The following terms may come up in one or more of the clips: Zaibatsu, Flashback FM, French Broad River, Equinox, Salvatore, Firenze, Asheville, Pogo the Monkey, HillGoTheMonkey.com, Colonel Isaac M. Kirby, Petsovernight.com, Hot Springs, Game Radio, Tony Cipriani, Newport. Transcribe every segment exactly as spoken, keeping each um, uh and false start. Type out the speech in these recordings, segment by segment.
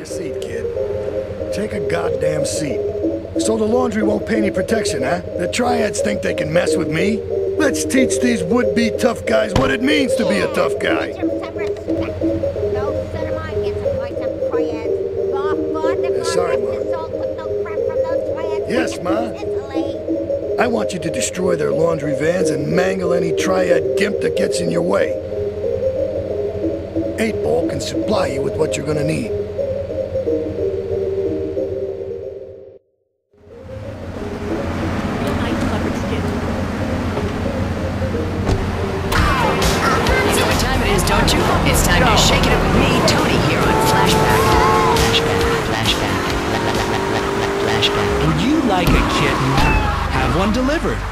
Take a seat, kid. Take a goddamn seat. So the laundry won't pay any protection, huh? The triads think they can mess with me? Let's teach these would-be tough guys what it means to be a tough guy. Yeah, sorry, Ma. Yes, Ma. I want you to destroy their laundry vans and mangle any triad gimp that gets in your way. Eight Ball can supply you with what you're gonna need.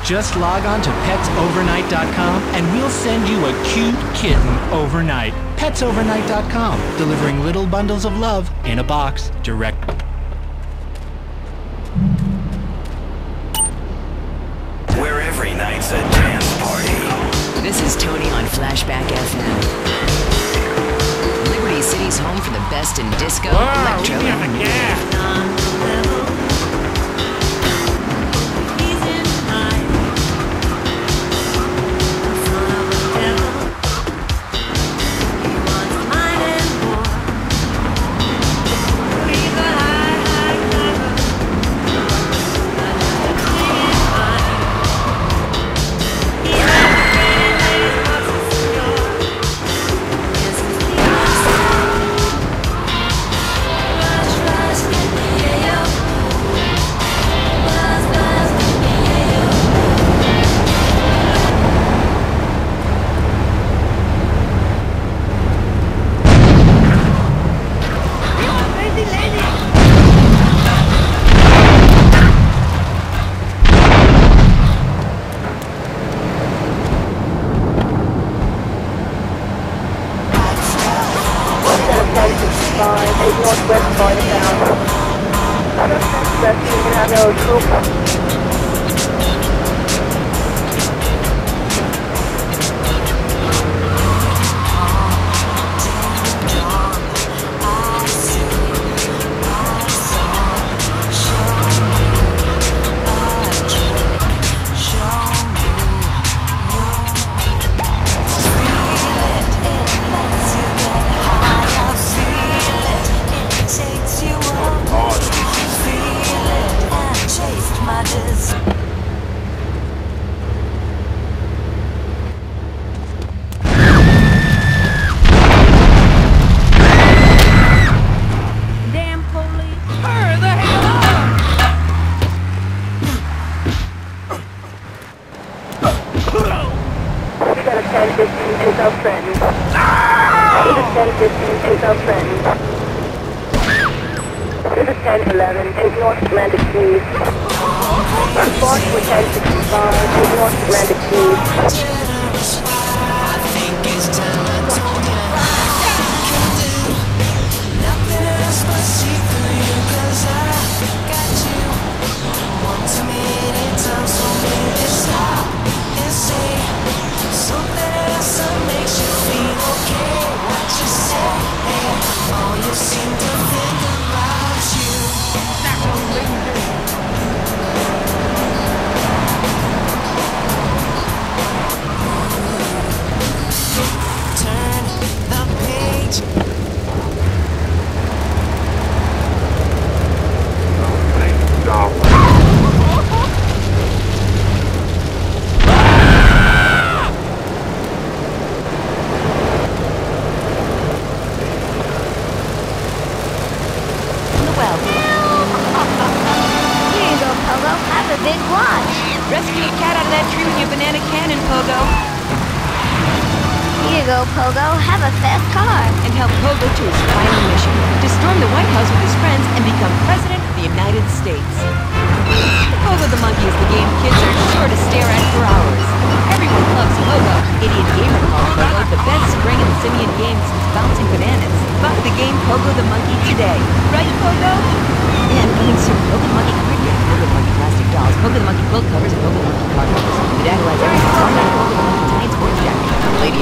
Just log on to Petsovernight dot com and we'll send you a cute kitten overnight. Petsovernight dot com, delivering little bundles of love in a box direct. Where every night's a dance party. This is Tony on Flashback F M. Liberty City's home for the best in disco, whoa, electro, and in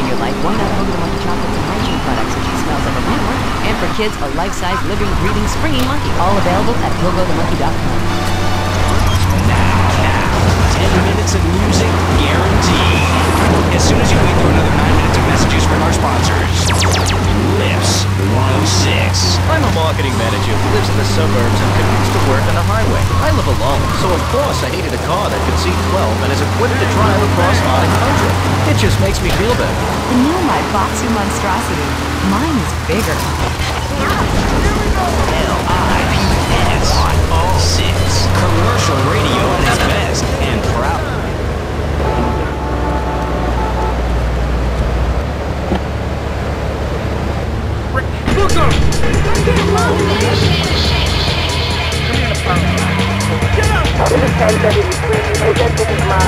your life, why not Pogo the Monkey chocolates and hygiene? products, which he smells like a hammer, and for kids, a life-size, living, breathing, springy monkey, all available at Hill Go The Monkey dot com. Now, now, ten minutes of music guaranteed. As soon as you wait through another nine minutes of messages from our sponsors. Lips one oh six. I'm a marketing manager who lives in the suburbs and commutes to work on the highway. I live alone, so of course I needed a car that could seat twelve and is equipped to drive across modern country. It just makes me feel better. The new my Batsu monstrosity. Mine is bigger. L I P S one oh six. Commercial radio at its best and proud. Look up! Get up! Get down!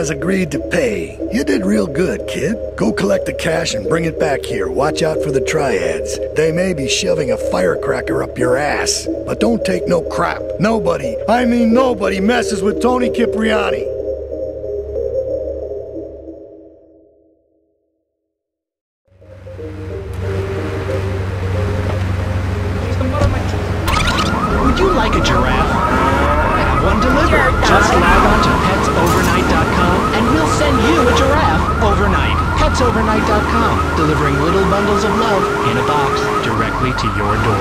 Has agreed to pay. You did real good, kid. Go collect the cash and bring it back here. Watch out for the triads. They may be shoving a firecracker up your ass. But don't take no crap. Nobody, I mean nobody, messes with Tony Cipriani. Would you like a giraffe? Have one delivered. Just log on to Pets Overnight dot com and we'll send you a giraffe overnight. Pets Overnight dot com, delivering little bundles of love in a box directly to your door.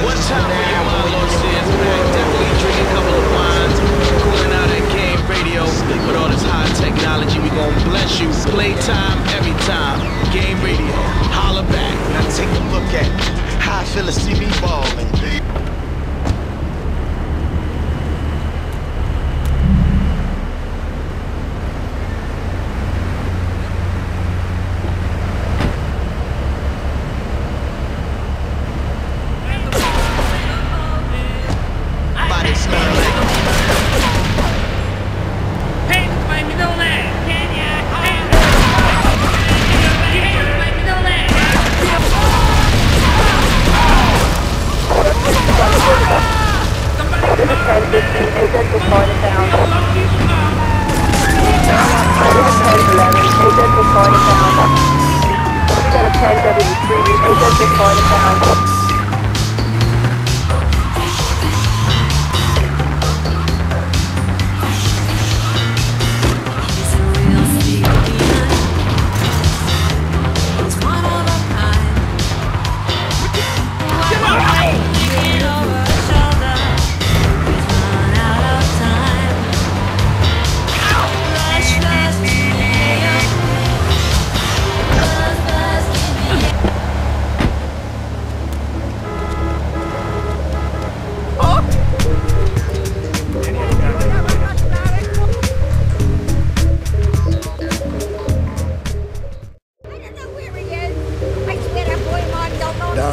What's happening, my losses? Definitely drink a couple of wines. Cooling out at Game Radio. With all this high technology, we gon' bless you. Playtime every time. Game Radio. Holla back. Now take a look at how I feel a C B ballin'.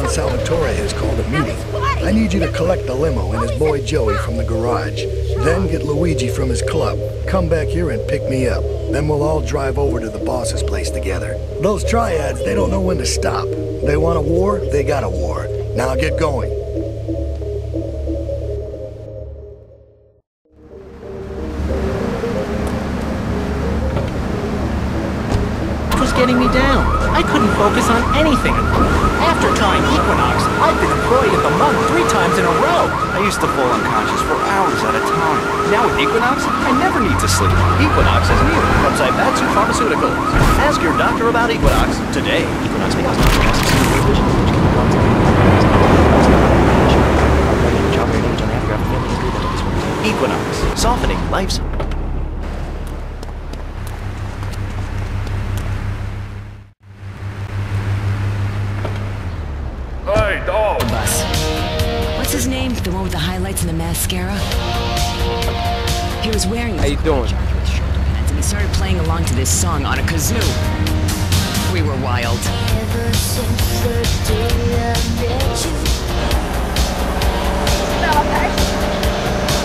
Salvatore has called a meeting. I need you to collect the limo and his boy Joey from the garage. Then get Luigi from his club. Come back here and pick me up. Then we'll all drive over to the boss's place together. Those triads, they don't know when to stop. They want a war, they got a war. Now get going. It was getting me down. I couldn't focus on anything. I used to fall unconscious for hours at a time. Now with Equinox, I never need to sleep. Equinox is new from Zaibatsu Pharmaceuticals. Ask your doctor about Equinox today. Equinox may cause consequences to your vision, which can cause damage. Equinox, softening life's. What's his name? The one with the highlights and the mascara? He was wearing his How you doing? With shoulder pads, and he started playing along to this song on a kazoo. We were wild. Ever since the day I met you. Stop her.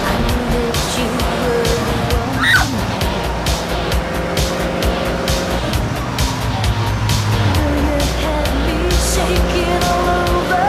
I knew that you were the one. You had me shaking all over.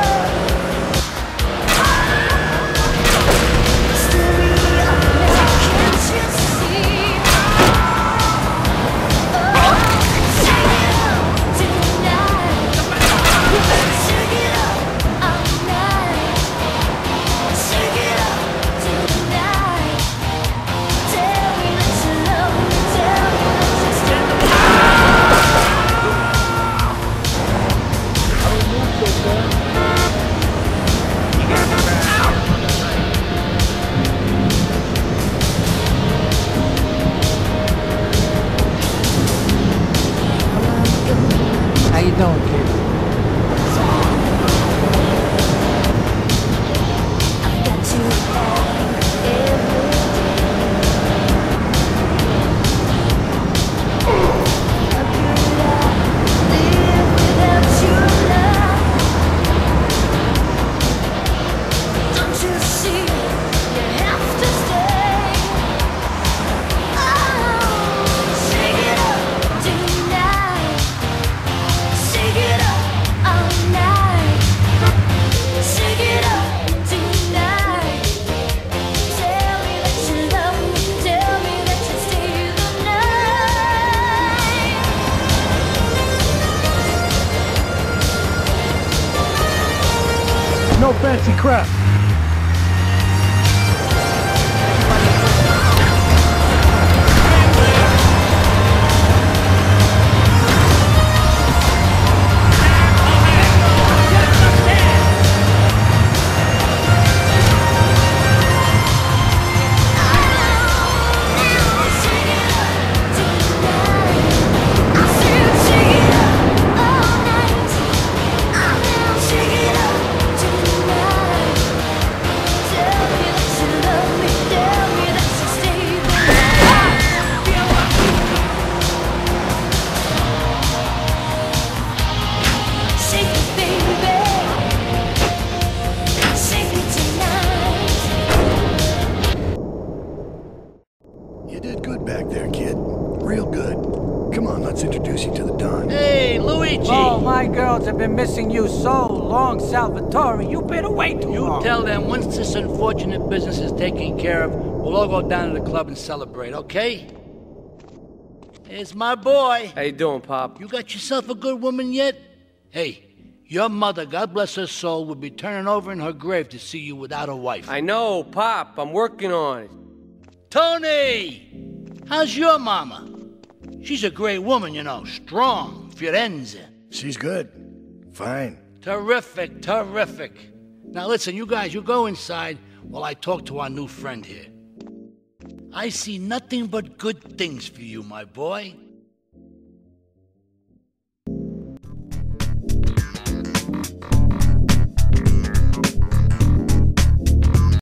Salvatore, you've been away too long. You tell them once this unfortunate business is taken care of, we'll all go down to the club and celebrate, okay? Here's my boy. How you doing, Pop? You got yourself a good woman yet? Hey, your mother, God bless her soul, would be turning over in her grave to see you without a wife. I know, Pop. I'm working on it. Tony! How's your mama? She's a great woman, you know. Strong. Firenze. She's good. Fine. Terrific, terrific. Now listen, you guys, you go inside while I talk to our new friend here. I see nothing but good things for you, my boy.